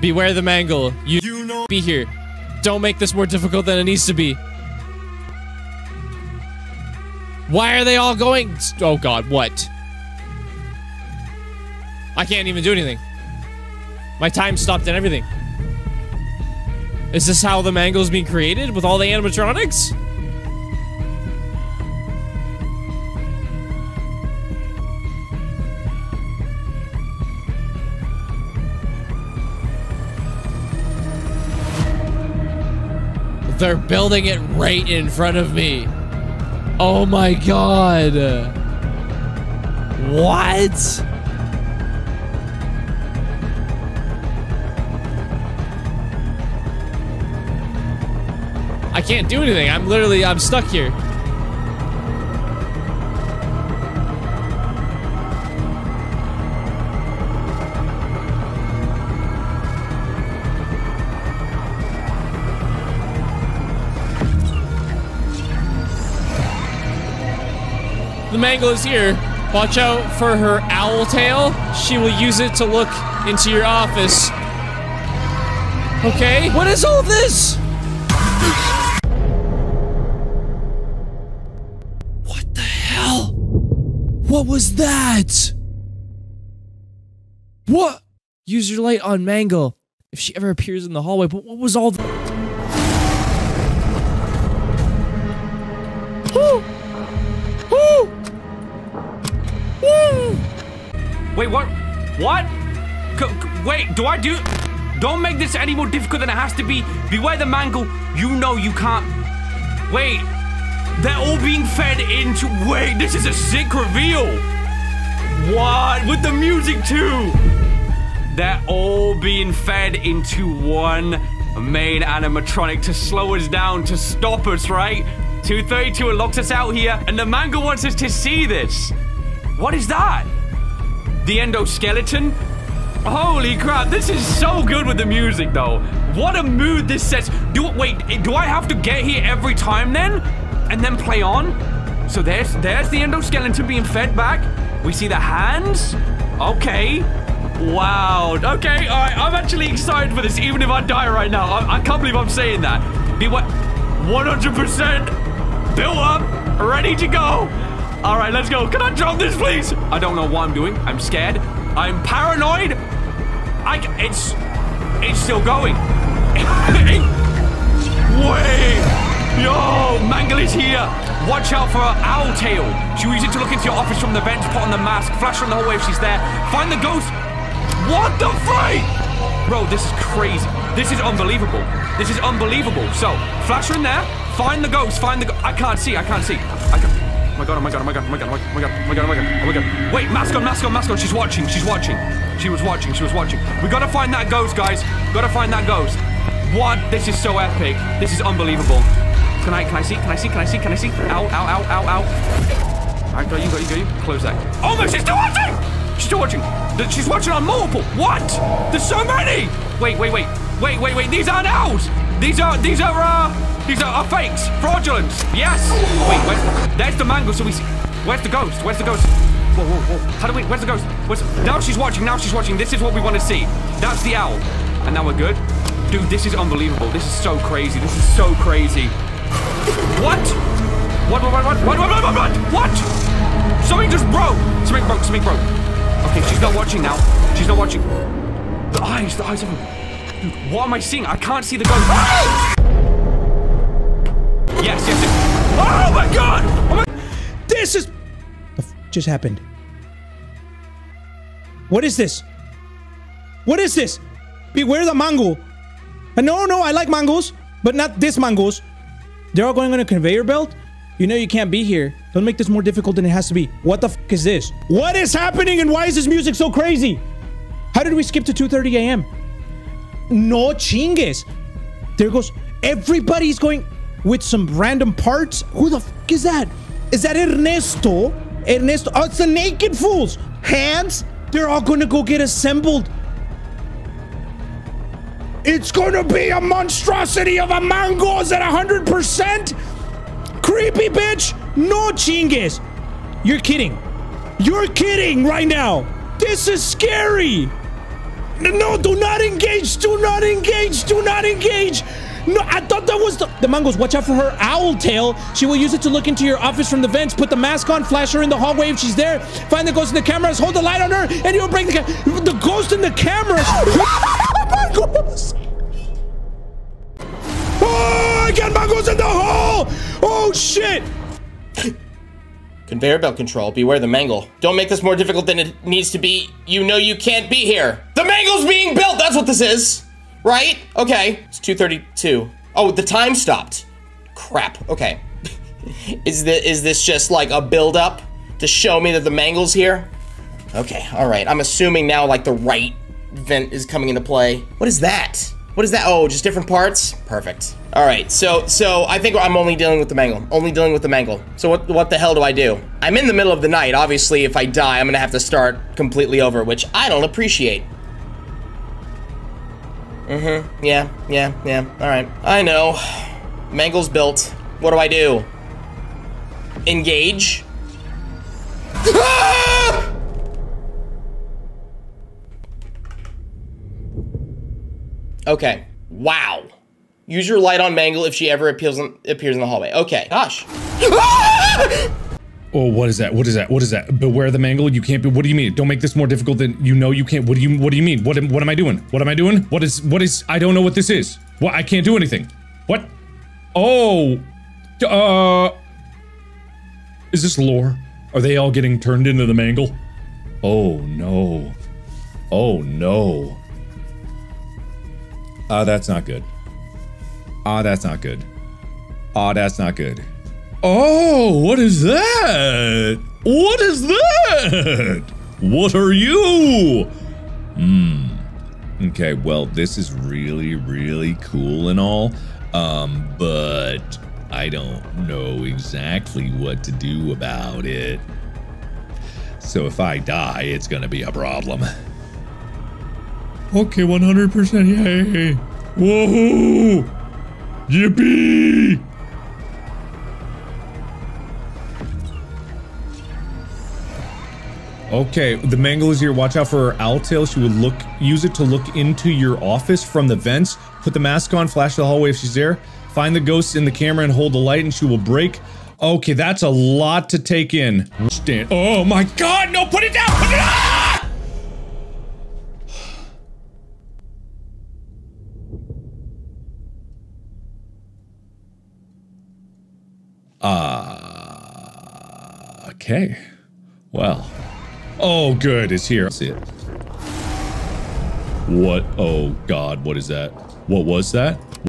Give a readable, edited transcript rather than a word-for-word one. Beware the mangle. You know, be here. Don't make this more difficult than it needs to be. Why are they all going? Oh god, what? I can't even do anything. My time stopped and everything. Is this how the mangle is being created? With all the animatronics? They're building it right in front of me. Oh my god. What? I can't do anything. I'm stuck here. The mangle is here. Watch out for her owl tail. She will use it to look into your office. Okay. What is all this? What the hell? What was that? What? Use your light on Mangle if she ever appears in the hallway. But what was all that? Wait, what? What? Wait, do I do? Don't make this any more difficult than it has to be. Beware the mangle. You know you can't. Wait, they're all being fed into. Wait, this is a sick reveal. What? With the music too. They're all being fed into one main animatronic to slow us down, to stop us, right? 232 unlocks us out here, and the mangle wants us to see this. What is that? The endoskeleton? Holy crap, this is so good with the music though. What a mood this sets. Wait, do I have to get here every time then? And then play on? So there's the endoskeleton being fed back. We see the hands. Okay. Wow. Okay, all right, I'm actually excited for this even if I die right now. I can't believe I'm saying that. Beware, 100% built up, ready to go. All right, let's go. Can I drop this, please? I don't know what I'm doing. I'm scared. I'm paranoid. It's still going. Wait. Yo, Mangle is here. Watch out for her owl tail. She uses it to look into your office from the vent, put on the mask, flash on the hallway if she's there. Find the ghost. What the freak? Bro, this is crazy. This is unbelievable. This is unbelievable. So, flash her in there. Find the ghost. Find the ghost. I can't see. I can't see. I can't. Oh my god, oh my god, oh my god, oh my god, oh my god, oh my god, oh my god, oh my god. Wait, mask on, mask on, mask on. She's watching, she's watching. She was watching, she was watching. We gotta find that ghost, guys. Gotta find that ghost. What? This is so epic. This is unbelievable. Can I see? Can I see? Can I see? Can I see? Ow, ow, ow, ow, ow. I got you, got you, got you. Close that. Oh my, she's still watching! She's still watching. She's watching on multiple. What? There's so many! Wait, wait, wait. Wait, wait, wait. These aren't owls! These are fakes! Fraudulents! Yes! Wait, there's the mangle, so we see... Where's the ghost? Where's the ghost? Whoa, whoa, whoa. How do we... Where's the ghost? Now she's watching, now she's watching. This is what we want to see. That's the owl. And now we're good. Dude, this is unbelievable. This is so crazy. This is so crazy. What? What? Something just broke! Something broke, something broke. Okay, she's not watching now. She's not watching. The eyes of him. Dude, what am I seeing? I can't see the ghost. Ah! Yes, yes, yes. Oh my god! Oh my this is... What just happened? What is this? What is this? Beware the mangle. And no, I like mangoes, but not this mangoes. They're all going on a conveyor belt? You know you can't be here. Don't make this more difficult than it has to be. What the f*** is this? What is happening and why is this music so crazy? How did we skip to 2:30 a.m.? No chingues. There goes... Everybody's going... with some random parts. Who the f is that? Is that Ernesto? Ernesto. Oh, it's the naked fools. Hands. They're all gonna go get assembled. It's gonna be a monstrosity of a mango. Is that 100%? Creepy bitch. No chingues. You're kidding. You're kidding right now. This is scary. No, do not engage. Do not engage. Do not engage. No, I thought that was the mangoes. Watch out for her owl tail. She will use it to look into your office from the vents. Put the mask on. Flash her in the hallway if she's there. Find the ghost in the cameras. Hold the light on her, and you'll break the ghost in the cameras. Mangoes. Oh, I got mangoes in the hole. Oh shit. Conveyor belt control. Beware the mangle. Don't make this more difficult than it needs to be. You know you can't be here. The mangle's being built. That's what this is. Right? Okay. It's 2:32. Oh, the time stopped. Crap. Okay. Is this just like a build-up to show me that the mangle's here? Okay. All right. I'm assuming now like the right vent is coming into play. What is that? What is that? Oh, just different parts? Perfect. All right, so I think I'm only dealing with the mangle. Only dealing with the mangle. So what the hell do I do? I'm in the middle of the night. Obviously, if I die, I'm gonna have to start completely over, which I don't appreciate. Mm-hmm. Yeah. All right. I know. Mangle's built. What do I do? Engage? Ah! Okay. Wow. Use your light on Mangle if she ever appears in the hallway. Okay. Gosh. Oh, what is that? What is that? What is that? Beware the Mangle. You can't be. What do you mean? Don't make this more difficult than you know you can't. What do you mean? What am I doing? What am I doing? What is? I don't know what this is. What? I can't do anything. What? Oh. Is this lore? Are they all getting turned into the Mangle? Oh no. Oh no. That's not good. That's not good. That's not good. Oh, what is that? What is that? What are you? Okay, well, this is really, really cool and all, but I don't know exactly what to do about it. So if I die, it's gonna be a problem. Okay, 100%, yay! Whoa! Yippee! Okay, the mangle is here. Watch out for her owl tail. She would use it to look into your office from the vents. Put the mask on, flash the hallway if she's there. Find the ghost in the camera and hold the light and she will break. Okay, that's a lot to take in. Stand. Oh my god, no, put it down! Put it down! Okay. Well. Oh, good. It's here. See it. What? Oh, God. What is that? What was that?